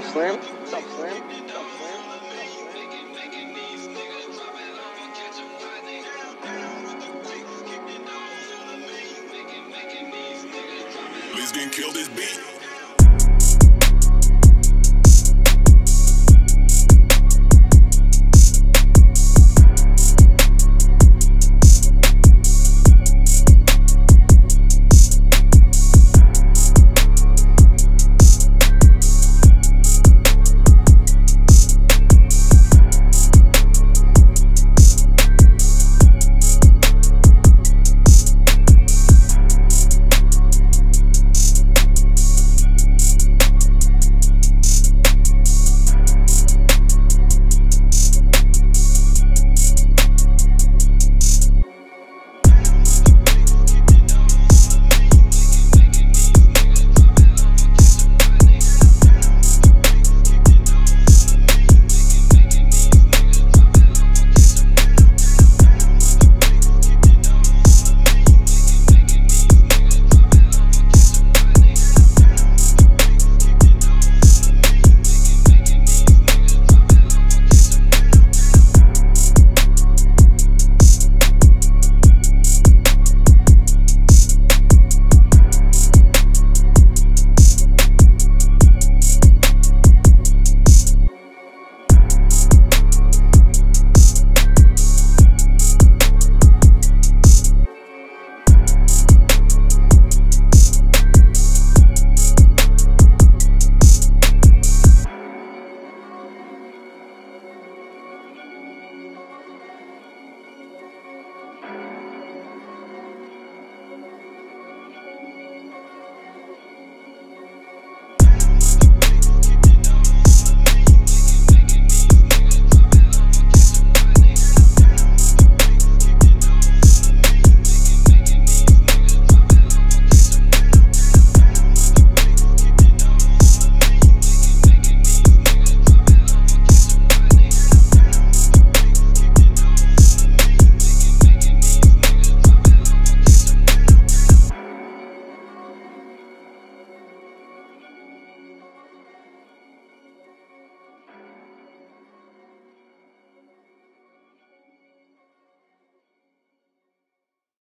What's up, Slim?